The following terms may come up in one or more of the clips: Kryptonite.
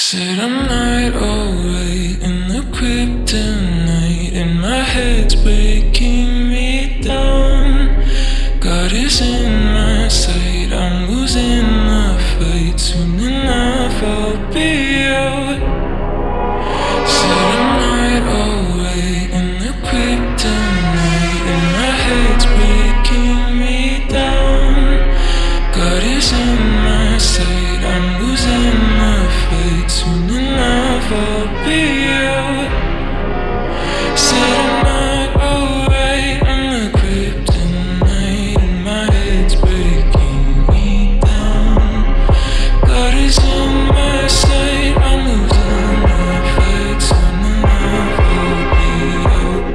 Said I'm not alright in the kryptonite, and my head's breaking me down. God is in my sight, I'm losing my fight. Soon enough I'll be out. Said I'm not alright in the kryptonite, and my head's breaking me down. God is in my sight, I'm losing my fight. Soon enough I'll be out. Said I'm not alright, I'm the kryptonite, and my head's breaking me down. God is on my side, I'm losing my fight. Soon enough I'll be out.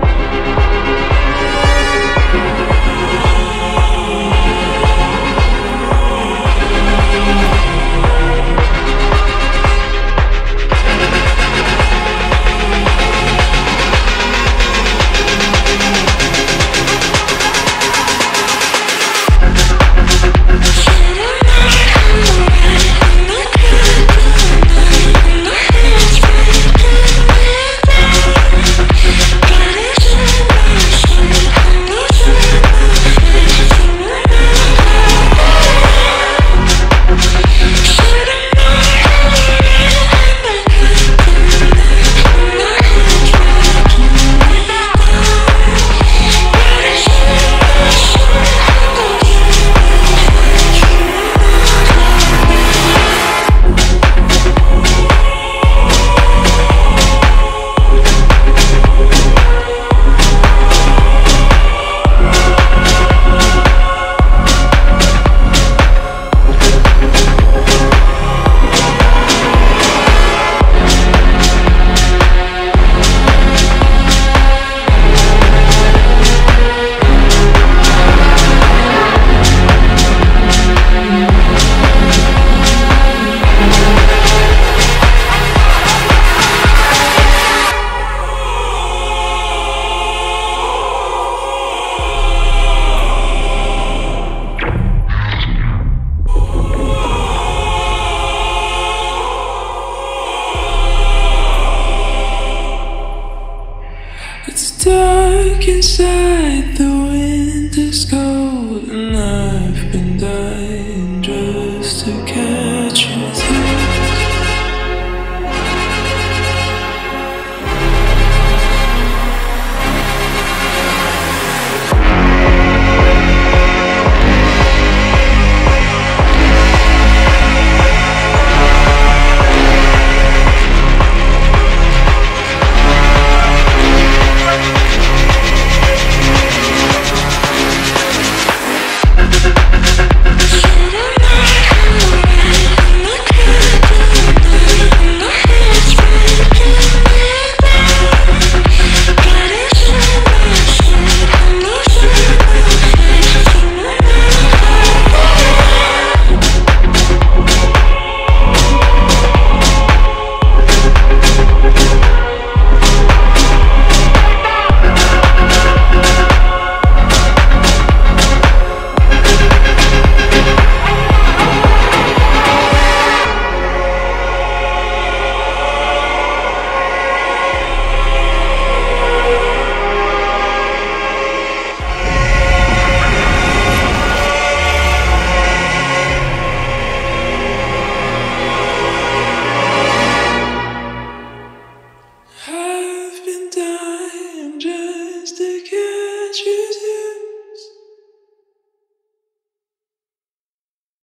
Dark inside.